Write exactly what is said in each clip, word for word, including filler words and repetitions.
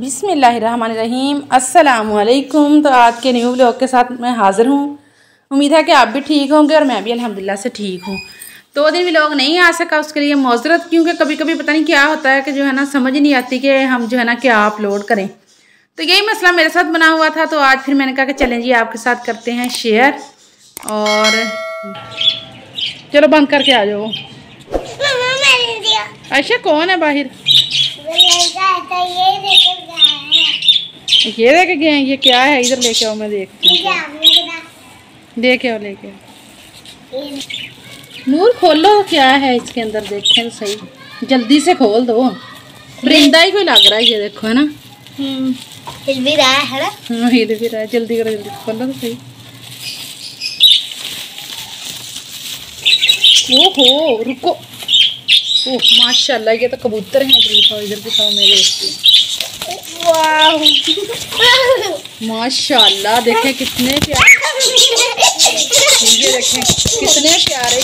बिस्मिल्लाहिर्रहमानिर्रहीम। अस्सलाम वालेकुम। तो आज के न्यू व्लॉग के साथ मैं हाज़िर हूँ। उम्मीद है कि आप भी ठीक होंगे और मैं भी अल्हम्दुलिल्लाह से ठीक हूँ। दो दिन व्लॉग नहीं आ सका उसके लिए मौजरत, क्योंकि कभी कभी पता नहीं क्या होता है कि जो है ना समझ नहीं आती कि हम जो है ना क्या अपलोड करें। तो यही मसला मेरे साथ बना हुआ था। तो आज फिर मैंने कहा कि चलें जी आपके साथ करते हैं शेयर। और चलो बंद करके आ जाओ। अच्छा कौन है बाहर? ये लेके गए हैं। ये क्या है? इधर लेके आओ, मैं देखती हूँ। देखे आओ, लेके नूर खोलो क्या है इसके अंदर, देखें सही। जल्दी से खोल दो, परिंदा ही कोई लग रहा है। ये देखो है ना, हिल भी रहा है ना, हिल भी रहा है। जल्दी करो, जल्दी खोलो तो सही। ओहो रुको, ओह माशाल्लाह ये तो कबूतर हैं। इधर दिखाओ, मेरे माशाल्लाह देखें कितने प्यारे, ये देखें कितने प्यारे।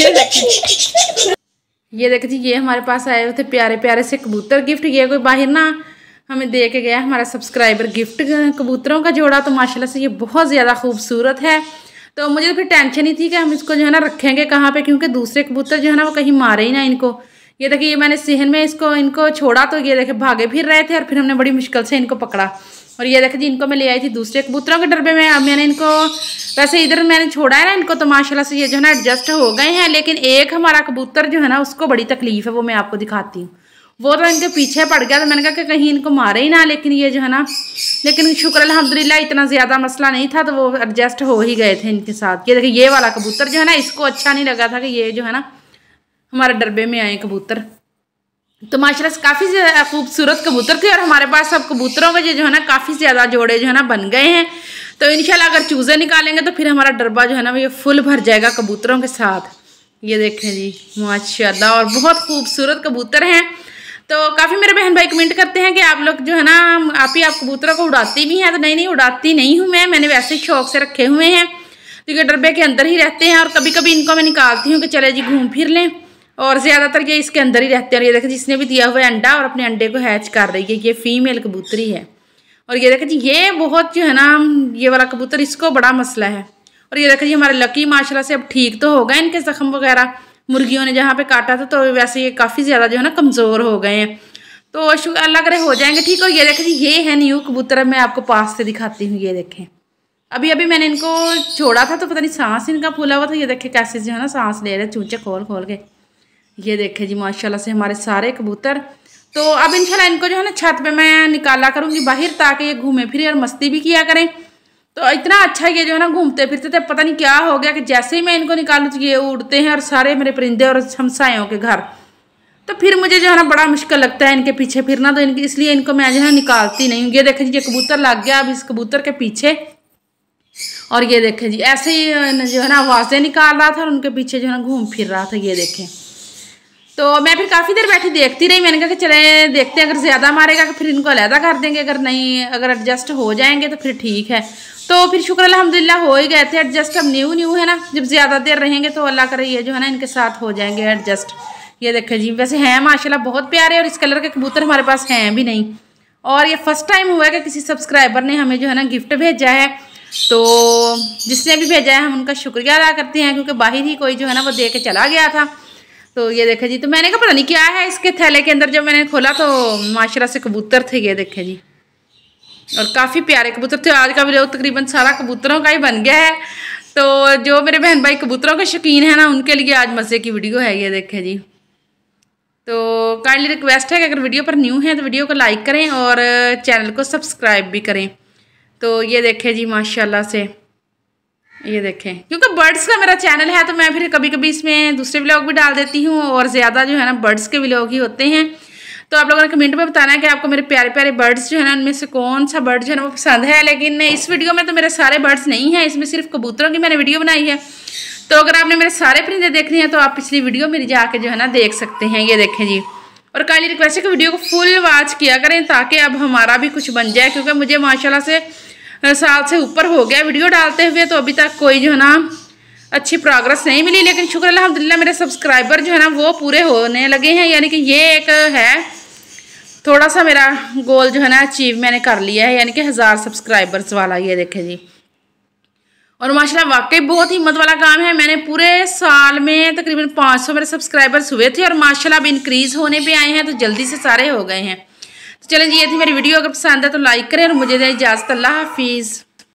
ये देखें, ये देखें जी, ये हमारे पास आए हुए थे प्यारे प्यारे से कबूतर गिफ्ट। ये कोई बाहर ना हमें दे के गया हमारा सब्सक्राइबर गिफ्ट कबूतरों का जोड़ा। तो माशाल्लाह से ये बहुत ज़्यादा खूबसूरत है। तो मुझे तो फिर टेंशन ही थी कि हम इसको जो है ना रखेंगे कहाँ पे, क्योंकि दूसरे कबूतर जो है ना वो कहीं मारे ही ना इनको। ये देखिए, ये मैंने सहन में इसको इनको छोड़ा तो ये देखे भागे फिर रहे थे और फिर हमने बड़ी मुश्किल से इनको पकड़ा। और ये देखे जी, इनको मैं ले आई थी दूसरे कबूतरों के डब्बे में। अब मैंने इनको वैसे इधर मैंने छोड़ा है ना इनको, तो माशाल्लाह से ये जो है ना एडजस्ट हो गए हैं। लेकिन एक हमारा कबूतर जो है ना उसको बड़ी तकलीफ है, वो मैं आपको दिखाती हूँ। वो तो इनके पीछे पड़ गया, तो मैंने कहा कि कहीं इनको मारे ही ना। लेकिन ये जो है ना, लेकिन शुक्र अल्हम्दुलिल्लाह इतना ज़्यादा मसला नहीं था, तो वो एडजस्ट हो ही गए थे इनके साथ। ये देखिए, ये वाला कबूतर जो है ना इसको अच्छा नहीं लगा था कि ये जो है ना हमारे डब्बे में आए कबूतर। तो माशाल्लाह से काफ़ी खूबसूरत कबूतर थे और हमारे पास सब कबूतरों के जो है ना काफ़ी ज़्यादा जोड़े जो है ना बन गए हैं। तो इंशाल्लाह अगर चूज़े निकालेंगे तो फिर हमारा डब्बा जो है ना ये फुल भर जाएगा कबूतरों के साथ। ये देखें जी माशाल्लाह, और बहुत खूबसूरत कबूतर हैं। तो काफ़ी मेरे बहन भाई कमेंट करते हैं कि आप लोग जो है ना आप ही आप कबूतरों को उड़ाती भी हैं। तो नहीं नहीं उड़ाती नहीं हूँ मैं, मैंने वैसे ही शौक से रखे हुए हैं, क्योंकि डब्बे के अंदर ही रहते हैं। और कभी कभी इनको मैं निकालती हूँ कि चले जी घूम फिर लें, और ज़्यादातर ये इसके अंदर ही रहते हैं। और ये देखें जिसने भी दिया हुआ है अंडा और अपने अंडे को हैच कर रही है, ये फीमेल कबूतरी है। और ये देखें जी, ये बहुत जो है ना ये वाला कबूतर इसको बड़ा मसला है। और ये देखें जी हमारे लकी माशाल्लाह से अब ठीक तो हो गए इनके ज़ख्म वगैरह, मुर्गियों ने जहाँ पे काटा था। तो वैसे ये काफ़ी ज़्यादा जो है ना कमज़ोर हो गए हैं, तो अल्लाह करे हो जाएंगे ठीक। और ये देखें जी, ये है न्यू कबूतर। मैं आपको पास से दिखाती हूँ। ये देखें, अभी अभी मैंने इनको छोड़ा था तो पता नहीं सांस इनका फूला हुआ था। ये देखें कैसे जो है ना सांस ले रहे चूँचे खोल खोल के। ये देखें जी माशाल्लाह से हमारे सारे कबूतर। तो अब इंशाल्लाह इनको जो है ना छत पर मैं निकाला करूँगी बाहर, ताकि ये घूमें फिरें और मस्ती भी किया करें। तो इतना अच्छा ये जो है ना घूमते फिरते थे, पता नहीं क्या हो गया कि जैसे ही मैं इनको निकालूँ तो ये उड़ते हैं और सारे मेरे परिंदे और हमसायों के घर। तो फिर मुझे जो है ना बड़ा मुश्किल लगता है इनके पीछे फिरना, तो इनके इसलिए इनको मैं जो है निकालती नहीं हूँ। ये देखें जी, ये कबूतर लग गया अब इस कबूतर के पीछे। और ये देखें जी ऐसे ही जो है ना आवाज़ें निकाल रहा था और उनके पीछे जो है ना घूम फिर रहा था। ये देखें, तो मैं फिर काफ़ी देर बैठी देखती रही। मैंने कहा कि चले देखते हैं, अगर ज़्यादा मारेगा तो फिर इनको अलहदा कर देंगे, अगर नहीं अगर एडजस्ट हो जाएंगे तो फिर ठीक है। तो फिर शुक्र अल्हम्दुलिल्लाह हो ही गए थे एडजस्ट। हम न्यू न्यू है ना, जब ज़्यादा देर रहेंगे तो अल्लाह करे ये जो है ना इनके साथ हो जाएंगे एडजस्ट। ये देखें जी, वैसे हैं माशाल्लाह बहुत प्यारे, और इस कलर के कबूतर हमारे पास हैं भी नहीं। और ये फ़र्स्ट टाइम हुआ है कि किसी सब्सक्राइबर ने हमें जो है ना गिफ्ट भेजा है। तो जिसने भी भेजा है हम उनका शुक्रिया अदा करते हैं, क्योंकि बाहर ही कोई जो है ना वो दे के चला गया था। तो ये देखें जी, तो मैंने कहा पता नहीं क्या है इसके थैले के अंदर, जब मैंने खोला तो माशाल्लाह से कबूतर थे। ये देखें जी, और काफ़ी प्यारे कबूतर थे। आज का वीडियो तकरीबन सारा कबूतरों का ही बन गया है। तो जो मेरे बहन भाई कबूतरों के शौकीन हैं ना, उनके लिए आज मज़े की वीडियो है। ये देखें जी, तो काइंडली रिक्वेस्ट है कि अगर वीडियो पर न्यू हैं तो वीडियो को लाइक करें और चैनल को सब्सक्राइब भी करें। तो ये देखें जी माशाल्लाह से, ये देखें क्योंकि बर्ड्स का मेरा चैनल है तो मैं फिर कभी कभी इसमें दूसरे व्लॉग भी डाल देती हूँ, और ज़्यादा जो है ना बर्ड्स के व्लॉग ही होते हैं। तो आप लोगों ने कमेंट में बताना है कि आपको मेरे प्यारे प्यारे बर्ड्स जो है ना उनमें से कौन सा बर्ड जो है ना वो पसंद है। लेकिन इस वीडियो में तो मेरे सारे बर्ड्स नहीं हैं, इसमें सिर्फ कबूतरों की मैंने वीडियो बनाई है। तो अगर आपने मेरे सारे परिंदे देखने हैं तो आप पिछली वीडियो मेरी जाके जो है ना देख सकते हैं। ये देखें जी, और काइंडली रिक्वेस्ट है कि वीडियो को फुल वॉच किया करें, ताकि अब हमारा भी कुछ बन जाए, क्योंकि मुझे माशाल्लाह से साल से ऊपर हो गया वीडियो डालते हुए, तो अभी तक कोई जो है ना अच्छी प्रोग्रेस नहीं मिली। लेकिन शुक्र अल्हम्दुलिल्लाह मेरे सब्सक्राइबर जो है ना वो पूरे होने लगे हैं, यानी कि ये एक है थोड़ा सा मेरा गोल जो है ना अचीव मैंने कर लिया है, यानी कि हज़ार सब्सक्राइबर्स वाला। ये देखें जी, और माशाल्लाह वाकई बहुत हिम्मत वाला काम है। मैंने पूरे साल में तकरीबन पाँच सौ मेरे सब्सक्राइबर्स हुए थे और माशाल्लाह अब इंक्रीज़ होने पे आए हैं, तो जल्दी से सारे हो गए हैं। तो चलें जी, ये थी मेरी वीडियो। अगर पसंद है तो लाइक करें और मुझे दें इजाज़त। अल्लाह हाफिज़।